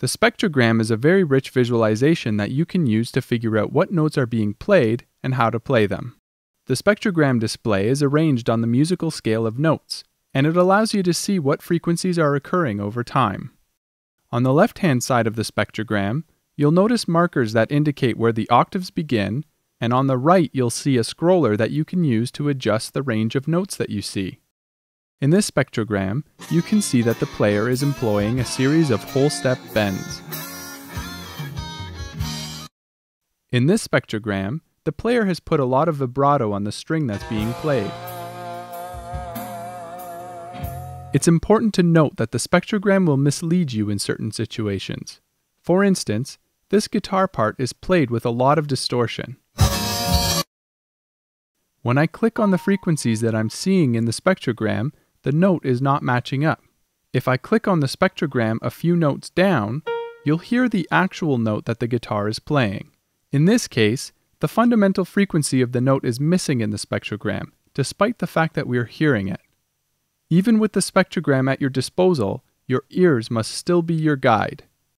The spectrogram is a very rich visualization that you can use to figure out what notes are being played and how to play them. The spectrogram display is arranged on the musical scale of notes, and it allows you to see what frequencies are occurring over time. On the left-hand side of the spectrogram, you'll notice markers that indicate where the octaves begin, and on the right you'll see a scroller that you can use to adjust the range of notes that you see. In this spectrogram, you can see that the player is employing a series of whole step bends. In this spectrogram, the player has put a lot of vibrato on the string that's being played. It's important to note that the spectrogram will mislead you in certain situations. For instance, this guitar part is played with a lot of distortion. When I click on the frequencies that I'm seeing in the spectrogram, the note is not matching up. If I click on the spectrogram a few notes down, you'll hear the actual note that the guitar is playing. In this case, the fundamental frequency of the note is missing in the spectrogram, despite the fact that we are hearing it. Even with the spectrogram at your disposal, your ears must still be your guide.